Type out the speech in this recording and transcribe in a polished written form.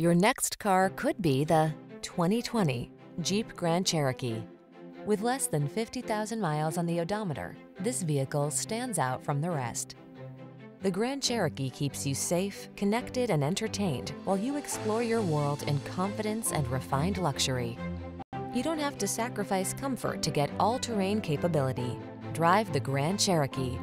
Your next car could be the 2020 Jeep Grand Cherokee. With less than 50,000 miles on the odometer, this vehicle stands out from the rest. The Grand Cherokee keeps you safe, connected, and entertained while you explore your world in confidence and refined luxury. You don't have to sacrifice comfort to get all-terrain capability. Drive the Grand Cherokee.